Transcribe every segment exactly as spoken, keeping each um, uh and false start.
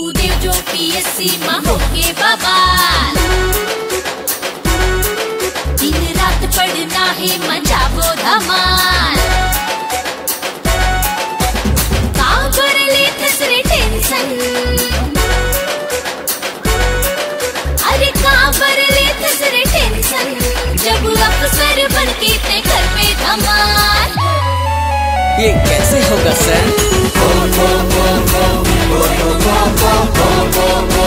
कुदेव जो पीएससी मां होके बवाल, दिन रात पढ़ना है मजा वो धमाल। का कर लेतेस रे टेंशन, अरे का कर लेतेस रे टेंशन, जब अफसर बनके ते घर पे धमाल। ये कैसे होगा सर? हो हो हो हो हो हो हो हो हो हो हो हो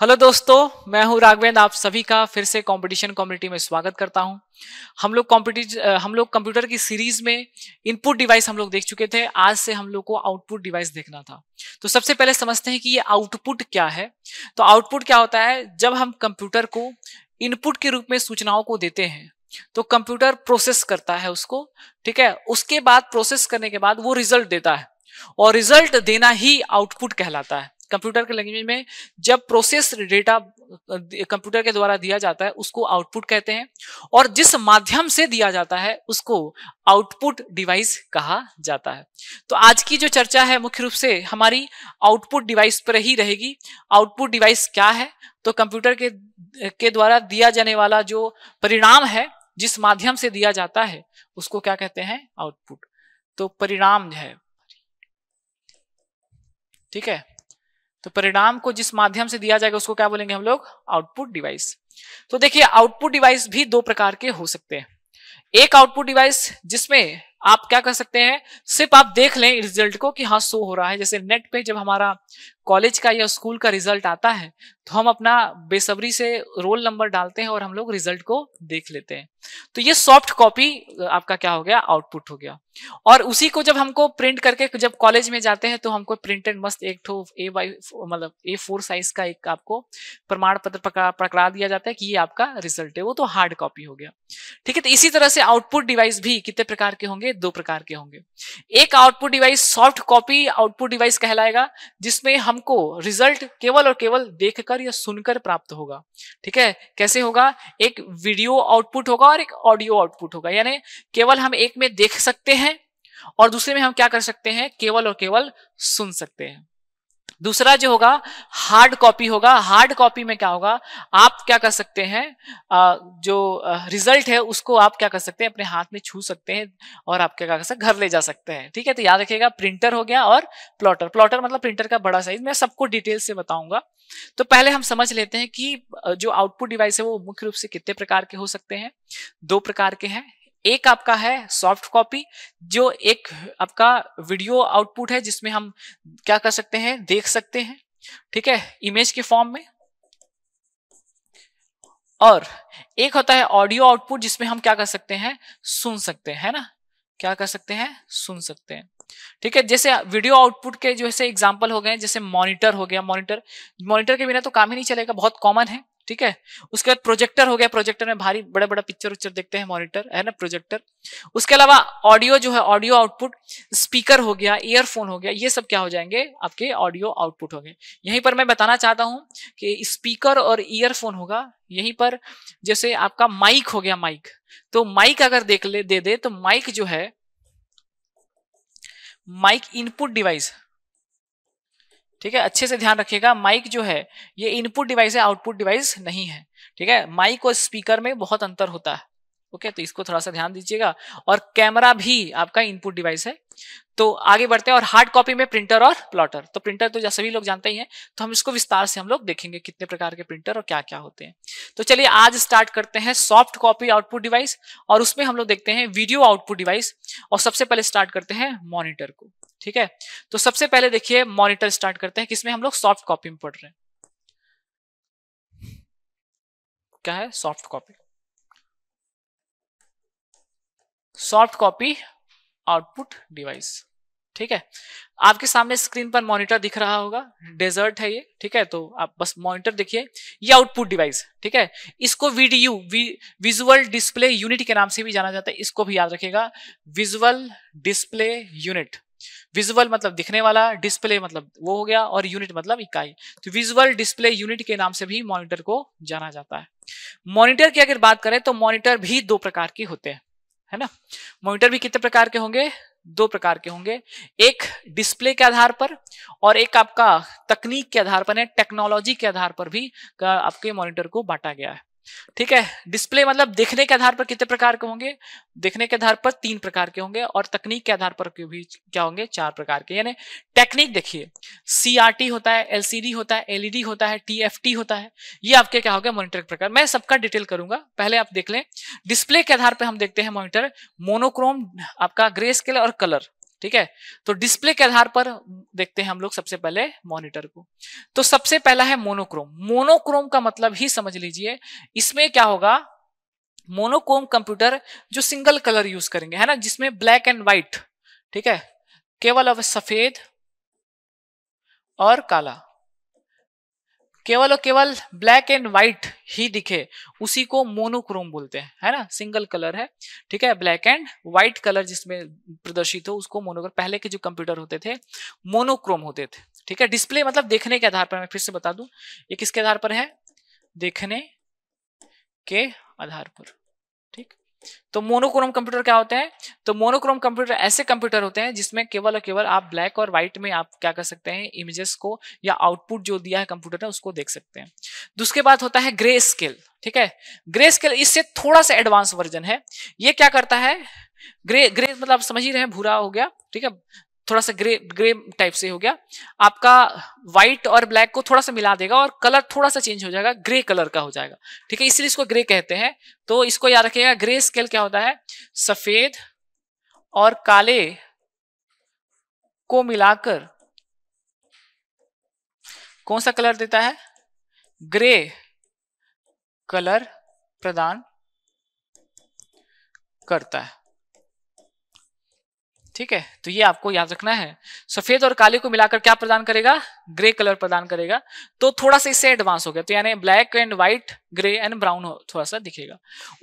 हेलो दोस्तों, मैं हूं राघवेंद्र। आप सभी का फिर से कंपटीशन कम्युनिटी में स्वागत करता हूं। हम लोग कॉम्पिटिज हम लोग कंप्यूटर की सीरीज में इनपुट डिवाइस हम लोग देख चुके थे। आज से हम लोग को आउटपुट डिवाइस देखना था। तो सबसे पहले समझते हैं कि ये आउटपुट क्या है। तो आउटपुट क्या होता है? जब हम कंप्यूटर को इनपुट के रूप में सूचनाओं को देते हैं तो कंप्यूटर प्रोसेस करता है उसको, ठीक है। उसके बाद प्रोसेस करने के बाद वो रिजल्ट देता है और रिजल्ट देना ही आउटपुट कहलाता है कंप्यूटर के लैंग्वेज में। जब प्रोसेस डेटा कंप्यूटर के द्वारा दिया जाता है उसको आउटपुट कहते हैं, और जिस माध्यम से दिया जाता है उसको आउटपुट डिवाइस कहा जाता है। तो आज की जो चर्चा है मुख्य रूप से हमारी आउटपुट डिवाइस पर ही रहेगी। आउटपुट डिवाइस क्या है? तो कंप्यूटर के के द्वारा दिया जाने वाला जो परिणाम है, जिस माध्यम से दिया जाता है उसको क्या कहते हैं? आउटपुट। तो परिणाम है, ठीक है। तो परिणाम को जिस माध्यम से दिया जाएगा उसको क्या बोलेंगे हम लोग? Output device. तो देखिए, आउटपुट डिवाइस भी दो प्रकार के हो सकते हैं। एक आउटपुट डिवाइस जिसमें आप क्या कर सकते हैं, सिर्फ आप देख लें रिजल्ट को कि हाँ शो हो रहा है। जैसे नेट पे जब हमारा कॉलेज का या स्कूल का रिजल्ट आता है तो हम अपना बेसब्री से रोल नंबर डालते हैं और हम लोग रिजल्ट को देख लेते हैं। तो ये सॉफ्ट कॉपी आपका क्या हो गया? आउटपुट हो गया। और उसी को जब हमको प्रिंट करके जब कॉलेज में जाते हैं तो हमको प्रिंटेड मस्त एक ठो ए बाई मतलब ए फोर साइज का एक आपको प्रमाण पत्र पकड़ा पकड़ा दिया जाता है कि ये आपका रिजल्ट है। वो तो हार्ड कॉपी हो गया, ठीक है। तो इसी तरह से आउटपुट डिवाइस भी कितने प्रकार के होंगे? दो प्रकार के होंगे। एक output device soft copy output device कहलाएगा, जिसमें हमको रिजल्ट केवल और केवल देखकर या सुनकर प्राप्त होगा, ठीक है। कैसे होगा? एक वीडियो आउटपुट होगा और एक ऑडियो आउटपुट होगा। यानी केवल हम एक में देख सकते हैं और दूसरे में हम क्या कर सकते हैं? केवल और केवल सुन सकते हैं। दूसरा जो होगा हार्ड कॉपी होगा। हार्ड कॉपी में क्या होगा? आप क्या कर सकते हैं, जो रिजल्ट है उसको आप क्या कर सकते हैं? अपने हाथ में छू सकते हैं और आप क्या कर सकते हैं? घर ले जा सकते हैं, ठीक है। तो याद रखिएगा, प्रिंटर हो गया और प्लॉटर। प्लॉटर मतलब प्रिंटर का बड़ा साइज। मैं सबको डिटेल से बताऊंगा। तो पहले हम समझ लेते हैं कि जो आउटपुट डिवाइस है वो मुख्य रूप से कितने प्रकार के हो सकते हैं? दो प्रकार के हैं। एक आपका है सॉफ्ट कॉपी, जो एक आपका वीडियो आउटपुट है जिसमें हम क्या कर सकते हैं? देख सकते हैं, ठीक है, इमेज के फॉर्म में। और एक होता है ऑडियो आउटपुट, जिसमें हम क्या कर सकते हैं? सुन सकते हैं, है ना। क्या कर सकते हैं? सुन सकते हैं, ठीक है। जैसे वीडियो आउटपुट के जो ऐसे एग्जाम्पल हो गए, जैसे मॉनिटर हो गया। मॉनिटर मॉनिटर के बिना तो काम ही नहीं चलेगा, बहुत कॉमन है, ठीक है। उसके बाद प्रोजेक्टर हो गया। प्रोजेक्टर में भारी बड़ा बड़ा पिक्चर उच्चर देखते हैं, मॉनिटर है ना, प्रोजेक्टर। उसके अलावा ऑडियो जो है, ऑडियो आउटपुट स्पीकर हो गया, ईयरफोन हो गया, ये सब क्या हो जाएंगे? आपके ऑडियो आउटपुट हो गए। यहीं पर मैं बताना चाहता हूं कि स्पीकर और ईयरफोन होगा। यहीं पर जैसे आपका माइक हो गया, माइक। तो माइक अगर देख ले दे दे तो माइक जो है, माइक इनपुट डिवाइस, ठीक है। अच्छे से ध्यान रखिएगा, माइक जो है ये इनपुट डिवाइस है, आउटपुट डिवाइस नहीं है, ठीक है। माइक और स्पीकर में बहुत अंतर होता है, ओके। तो इसको थोड़ा सा ध्यान दीजिएगा। और कैमरा भी आपका इनपुट डिवाइस है। तो आगे बढ़ते हैं। और हार्ड कॉपी में प्रिंटर और प्लॉटर। तो प्रिंटर तो सभी लोग जानते ही हैं, तो हम इसको विस्तार से हम लोग देखेंगे कितने प्रकार के प्रिंटर और क्या क्या होते हैं। तो चलिए आज स्टार्ट करते हैं सॉफ्ट कॉपी आउटपुट डिवाइस, और उसमें हम लोग देखते हैं वीडियो आउटपुट डिवाइस। और सबसे पहले स्टार्ट करते हैं मॉनिटर को, ठीक है। तो सबसे पहले देखिए मॉनिटर स्टार्ट करते हैं, किसमें हम लोग सॉफ्ट कॉपी में पढ़ रहे हैं। क्या है? Soft copy. Soft copy output device, ठीक है। आपके सामने स्क्रीन पर मॉनिटर दिख रहा होगा, डेजर्ट है ये, ठीक है। तो आप बस मॉनिटर देखिए, ये आउटपुट डिवाइस, ठीक है। इसको वीडीयू विजुअल डिस्प्ले यूनिट के नाम से भी जाना जाता है, इसको भी याद रखिएगा, विजुअल डिस्प्ले यूनिट। विजुअल मतलब दिखने वाला, डिस्प्ले मतलब वो हो गया, और यूनिट मतलब इकाई। तो विजुअल डिस्प्ले यूनिट के नाम से भी मॉनिटर को जाना जाता है। मॉनिटर की अगर बात करें तो मॉनिटर भी दो प्रकार के होते हैं, है ना। मॉनिटर भी कितने प्रकार के होंगे? दो प्रकार के होंगे, एक डिस्प्ले के आधार पर और एक आपका तकनीक के आधार पर है, टेक्नोलॉजी के आधार पर भी आपके मॉनिटर को बांटा गया है, ठीक है। डिस्प्ले मतलब देखने के आधार पर कितने प्रकार के होंगे? देखने के आधार पर तीन प्रकार के होंगे, और तकनीक के आधार पर भी क्या होंगे? चार प्रकार के। यानी टेक्निक देखिए, सीआरटी होता है, एलसीडी होता है, एलईडी होता है, टीएफटी होता है, ये आपके क्या होगा? मॉनिटर के प्रकार। मैं सबका डिटेल करूंगा, पहले आप देख लें। डिस्प्ले के आधार पर हम देखते हैं मॉनिटर, मोनोक्रोम, आपका ग्रे स्केल और कलर, ठीक है। तो डिस्प्ले के आधार पर देखते हैं हम लोग सबसे पहले मॉनिटर को। तो सबसे पहला है मोनोक्रोम। मोनोक्रोम का मतलब ही समझ लीजिए, इसमें क्या होगा? मोनोक्रोम कंप्यूटर जो सिंगल कलर यूज करेंगे, है ना, जिसमें ब्लैक एंड व्हाइट, ठीक है, केवल अब सफेद और काला, केवल और केवल ब्लैक एंड व्हाइट ही दिखे, उसी को मोनोक्रोम बोलते हैं, है ना। सिंगल कलर है, ठीक है, ब्लैक एंड व्हाइट कलर जिसमें प्रदर्शित हो उसको मोनोक्रोम। पहले के जो कंप्यूटर होते थे मोनोक्रोम होते थे, ठीक है। डिस्प्ले मतलब देखने के आधार पर, मैं फिर से बता दूं, ये किसके आधार पर है? देखने के आधार पर, ठीक। तो मोनोक्रोम कंप्यूटर क्या होते हैं? तो मोनोक्रोम कंप्यूटर ऐसे कंप्यूटर होते हैं जिसमें केवल और केवल आप ब्लैक और व्हाइट में आप क्या कर सकते हैं? इमेजेस को या आउटपुट जो दिया है कंप्यूटर ने उसको देख सकते हैं। दूसरे बात होता है ग्रे स्केल, ठीक है। ग्रे स्केल इससे थोड़ा सा एडवांस वर्जन है। ये क्या करता है? ग्रे ग्रे मतलब आप समझ ही रहे हैं, भूरा हो गया, ठीक है, थोड़ा सा ग्रे ग्रे टाइप से हो गया आपका। व्हाइट और ब्लैक को थोड़ा सा मिला देगा और कलर थोड़ा सा चेंज हो जाएगा, ग्रे कलर का हो जाएगा, ठीक है, इसलिए इसको ग्रे कहते हैं। तो इसको याद रखिएगा, ग्रे स्केल क्या होता है? सफेद और काले को मिलाकर कौन सा कलर देता है? ग्रे कलर प्रदान करता है, ठीक है। तो ये आपको याद रखना है, सफेद और काले को मिलाकर क्या प्रदान करेगा? ग्रे कलर प्रदान करेगा। तो थोड़ा सा इससे एडवांस हो गया, तो यानी black and white, grey and brown थोड़ा सा दिखेगा।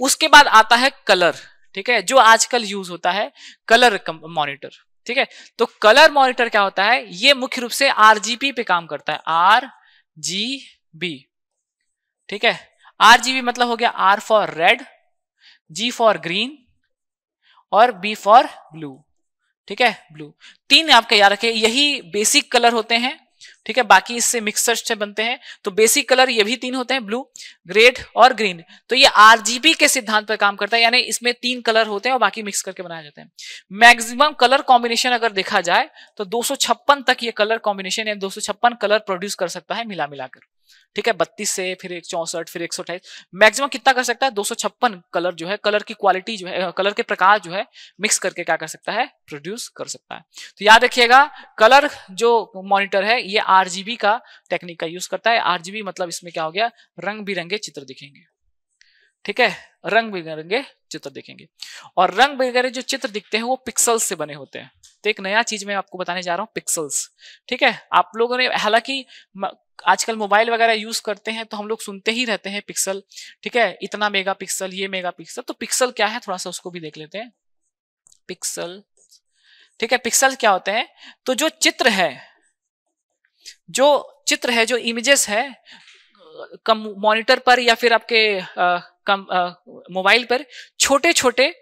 उसके बाद आता है कलर, ठीक है, जो आजकल यूज होता है कलर मॉनिटर, ठीक है। तो कलर मॉनिटर क्या होता है? ये मुख्य रूप से आरजीबी पे काम करता है, आर जी बी, ठीक है। आरजीबी मतलब हो गया R for red, G for green और बी फॉर ब्लू, ठीक है, ब्लू। तीन आपके याद रखे, यही बेसिक कलर होते हैं, ठीक है, बाकी इससे मिक्सचर से बनते हैं। तो बेसिक कलर ये भी तीन होते हैं, ब्लू, रेड और ग्रीन। तो ये आरजीबी के सिद्धांत पर काम करता है, यानी इसमें तीन कलर होते हैं और बाकी मिक्स करके बनाए जाते हैं। मैक्सिमम कलर कॉम्बिनेशन अगर देखा जाए तो दो सौ छप्पन तक ये कलर कॉम्बिनेशन या दो सौ छप्पन कलर प्रोड्यूस कर सकता है मिला मिलाकर, ठीक है। बत्तीस से फिर एक चौसठ फिर एक सौ अट्ठाईस मैक्सिमम कितना कर सकता है? दो सौ छप्पन कलर जो है, कलर की क्वालिटी जो है, कलर के प्रकार जो है मिक्स करके क्या कर सकता है? प्रोड्यूस कर सकता है। तो याद रखिएगा, कलर जो मॉनिटर है ये आरजीबी का टेक्निक का यूज करता है। आरजीबी मतलब इसमें क्या हो गया? रंग बिरंगे चित्र दिखेंगे, ठीक है, रंग बिरंगे चित्र दिखेंगे। और रंग बिरंगे जो चित्र दिखते हैं वो पिक्सल्स से बने होते हैं। तो एक नया चीज मैं आपको बताने जा रहा हूँ, पिक्सल्स, ठीक है। आप लोगों ने, हालांकि आजकल मोबाइल वगैरह यूज करते हैं तो हम लोग सुनते ही रहते हैं पिक्सल, ठीक है, इतना मेगा पिक्सल, ये मेगा पिक्सल। तो पिक्सल क्या है थोड़ा सा उसको भी देख लेते हैं, पिक्सल, ठीक है। पिक्सल क्या होते हैं? तो जो चित्र है, जो चित्र है, जो इमेजेस है कम मॉनिटर पर या फिर आपके आ, कम मोबाइल पर छोटे छोटे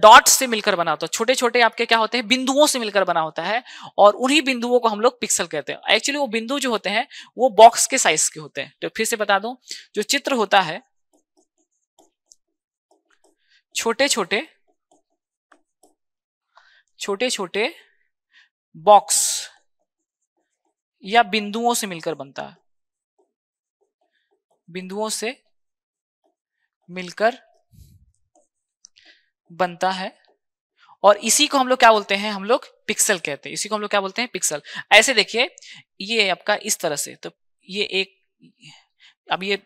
डॉट्स से मिलकर बना होता है, छोटे छोटे आपके क्या होते हैं? बिंदुओं से मिलकर बना होता है, और उन्हीं बिंदुओं को हम लोग पिक्सल कहते हैं। एक्चुअली वो बिंदु जो होते हैं वो बॉक्स के साइज के होते हैं। तो फिर से बता दूं, जो चित्र होता है छोटे छोटे छोटे छोटे बॉक्स या बिंदुओं से मिलकर बनता है, बिंदुओं से मिलकर बनता है, और इसी को हम लोग क्या बोलते हैं? हम लोग पिक्सल कहते हैं, इसी को हम लोग क्या बोलते हैं? पिक्सल। ऐसे देखिए, ये आपका इस तरह से, तो ये एक, अब ये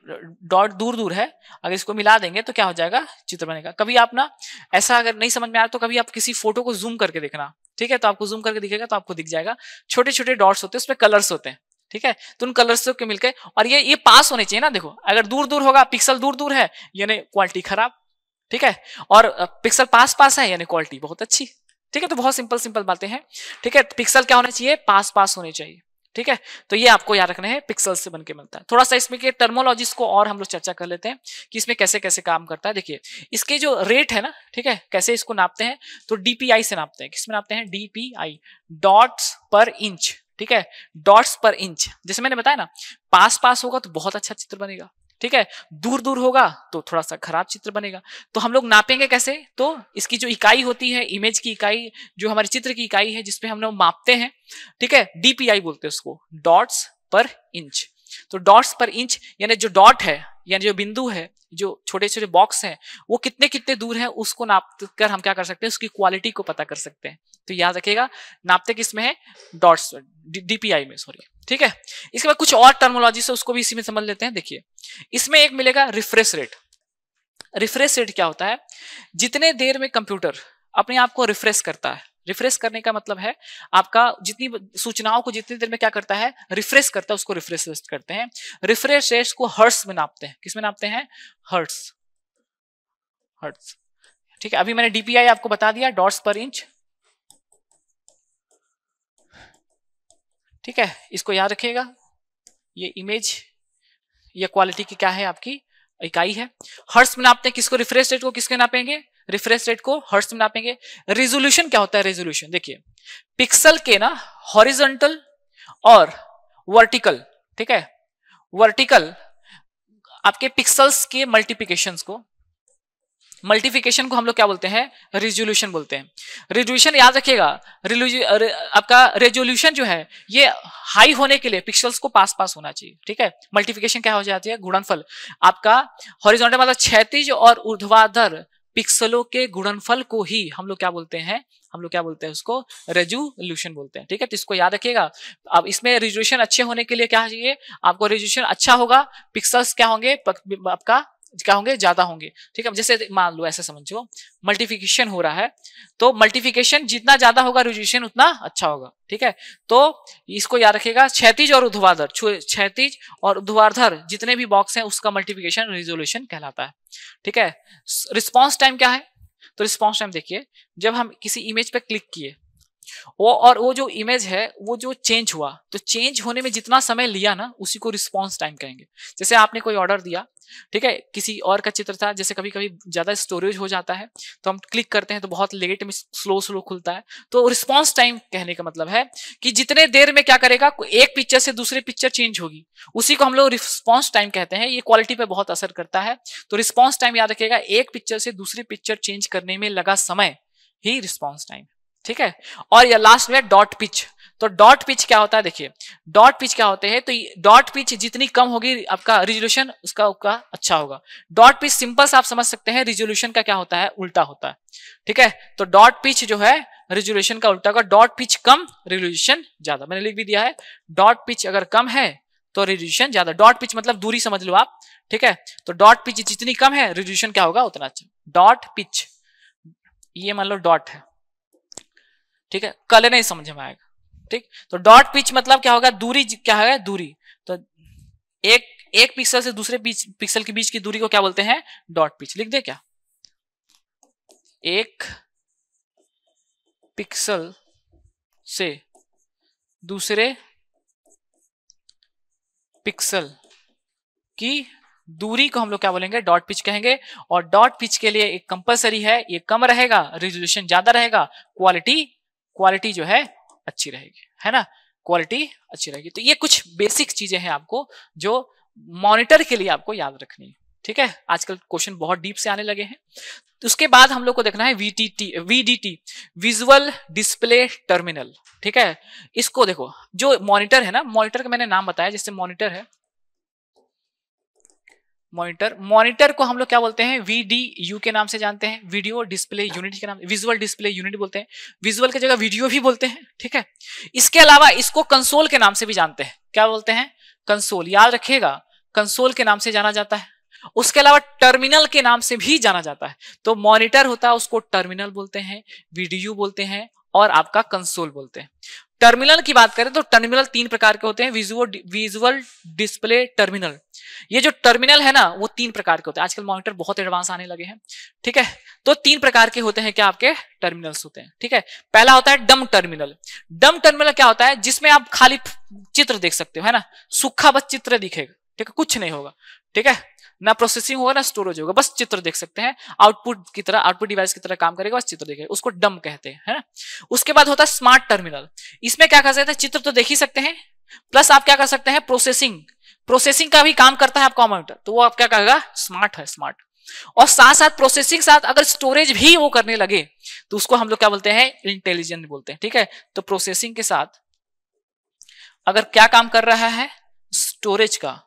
डॉट दूर दूर है, अगर इसको मिला देंगे तो क्या हो जाएगा, चित्र बनेगा। कभी आप ना ऐसा अगर नहीं समझ में आ रहा तो कभी आप किसी फोटो को जूम करके देखना, ठीक है, तो आपको जूम करके दिखेगा तो आपको दिख जाएगा छोटे छोटे डॉट्स होते हैं, उसमें कलर्स होते हैं, ठीक है, तो उन कलर्स को मिलकर, और ये ये पास होने चाहिए ना, देखो अगर दूर दूर होगा, पिक्सल दूर दूर है यानी क्वालिटी खराब, ठीक है, और पिक्सल पास पास है यानी क्वालिटी बहुत अच्छी, ठीक है। तो बहुत सिंपल सिंपल बातें हैं, ठीक है। पिक्सल क्या होना चाहिए, पास पास होने चाहिए, ठीक है। तो ये आपको याद रखना है, पिक्सल से बनके मिलता है। थोड़ा सा इसमें के टर्मोलॉजीज को और हम लोग चर्चा कर लेते हैं कि इसमें कैसे कैसे काम करता है। देखिए इसके जो रेट है ना, ठीक है, कैसे इसको नापते हैं, तो डीपीआई से नापते हैं। किसमें नापते हैं, डीपीआई, डॉट्स पर इंच, ठीक है, डॉट्स पर इंच। जैसे मैंने बताया ना, पास पास होगा तो बहुत अच्छा चित्र बनेगा, ठीक है, दूर दूर होगा तो थोड़ा सा खराब चित्र बनेगा। तो हम लोग नापेंगे कैसे, तो इसकी जो इकाई होती है, इमेज की इकाई, जो हमारे चित्र की इकाई है जिसपे हम लोग मापते हैं, ठीक है, डीपीआई बोलते हैं उसको, डॉट्स पर इंच। तो डॉट्स पर इंच यानी जो डॉट है, यानी जो बिंदु है, जो छोटे छोटे बॉक्स हैं, वो कितने कितने दूर है, उसको नाप कर हम क्या कर सकते हैं, उसकी क्वालिटी को पता कर सकते हैं। तो याद रखिएगा, नापते किसमें है, डॉट्स, डीपीआई में, सॉरी, ठीक है। इसके बाद कुछ और टर्मोलॉजी से उसको भी इसी में समझ लेते हैं। देखिए इसमें एक मिलेगा रिफ्रेश रेट। रिफ्रेश रेट क्या होता है, जितने देर में कंप्यूटर अपने आप को रिफ्रेश करता है। रिफ्रेश करने का मतलब है आपका जितनी सूचनाओं को जितनी देर में क्या करता है, रिफ्रेश करता है, उसको रिफ्रेश रेट करते हैं। रिफ्रेश रेट को हर्ट्स में नापते हैं। किसमें नापते हैं, हर्ट्स, हर्ट्स, ठीक है। अभी मैंने डीपीआई आपको बता दिया, डॉट्स पर इंच, ठीक है, इसको याद रखिएगा। ये इमेज, ये क्वालिटी की क्या है, आपकी इकाई है। हर्ट्स में नापते हैं किसको, रिफ्रेश रेट को। किसके नापेंगे, रिफ्रेश रेट को हर्ट्स में नापेंगे। रेजोल्यूशन क्या होता है, रेजोल्यूशन देखिए, पिक्सल के ना हॉरिजॉन्टल और वर्टिकल, ठीक है, वर्टिकल आपके पिक्सल्स के मल्टीप्लिकेशंस को, मल्टीप्लिकेशन को हम लोग क्या बोलते हैं, रेजोल्यूशन बोलते हैं। रेजोल्यूशन याद रखिएगा, आपका रेजोल्यूशन जो है ये हाई होने के लिए पिक्सल्स को पास पास होना चाहिए, ठीक है। मल्टीप्लिकेशन क्या हो जाती है, गुणनफल, आपका हॉरिजॉन्टल मतलब क्षैतिज और ऊर्ध्वाधर पिक्सलों के गुणनफल को ही हम लोग क्या बोलते हैं, हम लोग क्या बोलते हैं उसको, रेजोल्यूशन बोलते हैं, ठीक है। तो इसको याद रखिएगा। अब इसमें रेजोल्यूशन अच्छे होने के लिए क्या चाहिए, आपको रेजोल्यूशन अच्छा होगा, पिक्सल्स क्या होंगे, आपका क्या होंगे, ज्यादा होंगे, ठीक है। जैसे मान लो ऐसे समझो, मल्टीप्लिकेशन हो रहा है, तो मल्टीप्लिकेशन जितना ज्यादा होगा रेजोल्यूशन उतना अच्छा होगा, ठीक है। तो इसको याद रखिएगा, क्षैतिज और ऊर्ध्वाधर, क्षैतिज और ऊर्ध्वाधर जितने भी बॉक्स हैं उसका मल्टीप्लिकेशन रेजोल्यूशन कहलाता है, ठीक है। रिस्पॉन्स टाइम क्या है, तो रिस्पॉन्स टाइम देखिए, जब हम किसी इमेज पर क्लिक किए वो और वो जो इमेज है वो जो चेंज हुआ, तो चेंज होने में जितना समय लिया ना उसी को रिस्पॉन्स टाइम कहेंगे। जैसे आपने कोई ऑर्डर दिया, ठीक है, किसी और का चित्र था, जैसे कभी कभी ज्यादा स्टोरेज हो जाता है तो हम क्लिक करते हैं तो बहुत लेट में स्लो स्लो खुलता है। तो रिस्पॉन्स टाइम कहने का मतलब है कि जितने देर में क्या करेगा, एक पिक्चर से दूसरी पिक्चर चेंज होगी, उसी को हम लोग रिस्पॉन्स टाइम कहते हैं। ये क्वालिटी पे बहुत असर करता है। तो रिस्पॉन्स टाइम याद रखिएगा, एक पिक्चर से दूसरी पिक्चर चेंज करने में लगा समय ही रिस्पॉन्स टाइम, ठीक है। और ये लास्ट में डॉट पिच। तो डॉट पिच क्या होता है, देखिए डॉट पिच क्या होते हैं, तो डॉट पिच जितनी कम होगी आपका रिजोल्यूशन उसका उसका अच्छा होगा। डॉट पिच सिंपल से आप समझ सकते हैं, रिजोल्यूशन का क्या होता है, उल्टा होता है, ठीक है। तो डॉट पिच जो है रिजोल्यूशन का उल्टा होगा, डॉट पिच कम रिजोल्यूशन ज्यादा। मैंने लिख भी दिया है, डॉट पिच अगर कम है तो रिजोल्यूशन ज्यादा। डॉट पिच मतलब दूरी समझ लो आप, ठीक है। तो डॉट पिच जितनी कम है रिजोल्यूशन क्या होगा उतना अच्छा। डॉट पिच, ये मान लो डॉट है, ठीक है, कलर नहीं समझ में आएगा, ठीक। तो डॉट पिच मतलब क्या होगा, दूरी, क्या है दूरी, तो एक एक पिक्सल से दूसरे पिक्सल के बीच की दूरी को क्या बोलते हैं, डॉट पिच। लिख दे क्या, एक पिक्सल से दूसरे पिक्सल की दूरी को हम लोग क्या बोलेंगे, डॉट पिच कहेंगे। और डॉट पिच के लिए एक कंपलसरी है, ये कम रहेगा रेजोल्यूशन ज्यादा रहेगा, क्वालिटी क्वालिटी जो है अच्छी रहेगी, है ना, क्वालिटी अच्छी रहेगी। तो ये कुछ बेसिक चीजें हैं आपको जो मॉनिटर के लिए आपको याद रखनी है, ठीक है। आजकल क्वेश्चन बहुत डीप से आने लगे हैं। तो उसके बाद हम लोग को देखना है VTT, VDT, visual display terminal, ठीक है। इसको देखो, जो मॉनिटर है ना, मॉनिटर का मैंने नाम बताया, जैसे मॉनिटर है, मॉनिटर, मॉनिटर को हम लोग क्या बोलते हैं, वीडीयू के नाम से जानते हैं, वीडियो डिस्प्ले यूनिट के नाम, विजुअल डिस्प्ले यूनिट बोलते हैं, विजुअल की जगह वीडियो भी बोलते हैं, ठीक है। इसके अलावा इसको कंसोल के नाम से भी जानते हैं, क्या बोलते हैं, कंसोल। याद रखिएगा कंसोल के नाम से जाना जाता है, उसके अलावा टर्मिनल के नाम से भी जाना जाता है। तो मॉनिटर होता है उसको टर्मिनल बोलते हैं, वीडीयू बोलते हैं और आपका कंसोल बोलते हैं। टर्मिनल की बात करें तो टर्मिनल तीन प्रकार के होते हैं, विजुअल विजुअल डिस्प्ले टर्मिनल। ये जो टर्मिनल है ना वो तीन प्रकार के होते हैं। आजकल मॉनिटर बहुत एडवांस आने लगे हैं, ठीक है। तो तीन प्रकार के होते हैं क्या आपके टर्मिनल्स होते हैं, ठीक है। पहला होता है डम टर्मिनल। डम टर्मिनल क्या होता है, जिसमें आप खाली चित्र देख सकते हो, है ना, सूखा बस चित्र दिखेगा, ठीक है, कुछ नहीं होगा, ठीक है, ना प्रोसेसिंग होगा ना स्टोरेज होगा, बस चित्र देख सकते हैं, आउटपुट की तरह आउटपुट डिवाइस की तरह काम करेगा, बस चित्र देखेगा, उसको डम कहते हैं, है ना। उसके बाद होता है स्मार्ट टर्मिनल। इसमें क्या कर सकते हैं, चित्र तो देख ही सकते हैं, प्लस आप क्या कर सकते हैं, प्रोसेसिंग प्रोसेसिंग का भी काम करता है आपका मॉनिटर, तो वो आप क्या कहेगा, स्मार्ट है, स्मार्ट। और साथ साथ प्रोसेसिंग साथ अगर स्टोरेज भी वो करने लगे तो उसको हम लोग क्या बोलते हैं, इंटेलिजेंट बोलते हैं, ठीक है। तो प्रोसेसिंग के साथ अगर क्या काम कर रहा है, स्टोरेज का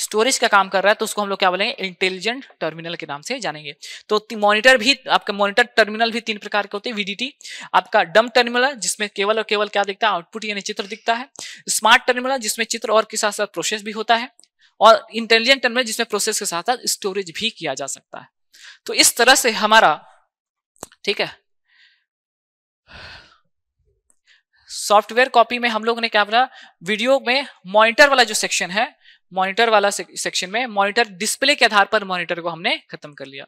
स्टोरेज का काम कर रहा है तो उसको हम लोग क्या बोलेंगे, इंटेलिजेंट टर्मिनल के नाम से जानेंगे। तो मॉनिटर भी आपका मॉनिटर टर्मिनल भी तीन प्रकार के होते हैं, वीडीटी आपका डम टर्मिनल जिसमें केवल और केवल क्या दिखता है, आउटपुट यानी चित्र दिखता है, स्मार्ट टर्मिनल जिसमें चित्र और के साथ साथ प्रोसेस भी होता है, और इंटेलिजेंट टर्मिनल जिसमें प्रोसेस के साथ साथ स्टोरेज भी किया जा सकता है। तो इस तरह से हमारा, ठीक है, सॉफ्टवेयर कॉपी में हम लोग ने क्या बोला, वीडियो में मॉनिटर वाला जो सेक्शन है, मॉनिटर वाला सेक्शन में मॉनिटर डिस्प्ले के आधार पर मॉनिटर को हमने खत्म कर लिया।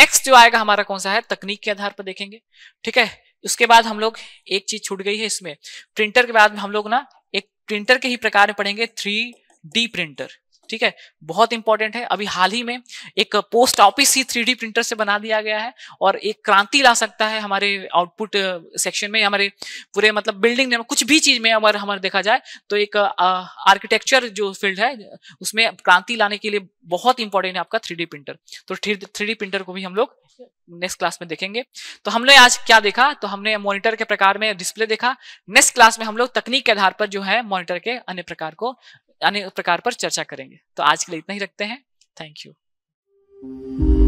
नेक्स्ट जो आएगा हमारा कौन सा है, तकनीक के आधार पर देखेंगे, ठीक है। उसके बाद हम लोग एक चीज छूट गई है इसमें, प्रिंटर के बाद में हम लोग ना एक प्रिंटर के ही प्रकार में पढ़ेंगे, थ्री डी प्रिंटर, ठीक है, बहुत इंपॉर्टेंट है। अभी हाल ही में एक पोस्ट ऑफिस ही थ्री डी प्रिंटर से बना दिया गया है और एक क्रांति ला सकता है हमारे आउटपुट सेक्शन में, हमारे पूरे मतलब बिल्डिंग में, कुछ भी चीज में अगर हमारे देखा जाए तो एक आर्किटेक्चर जो फील्ड है उसमें क्रांति लाने के लिए बहुत इंपॉर्टेंट है आपका थ्री डी प्रिंटर। तो थ्री डी प्रिंटर को भी हम लोग नेक्स्ट क्लास में देखेंगे। तो हमने आज क्या देखा, तो हमने मॉनिटर के प्रकार में डिस्प्ले देखा। नेक्स्ट क्लास में हम लोग तकनीक के आधार पर जो है मॉनिटर के अन्य प्रकार को अन्य प्रकार पर चर्चा करेंगे। तो आज के लिए इतना ही रखते हैं, थैंक यू।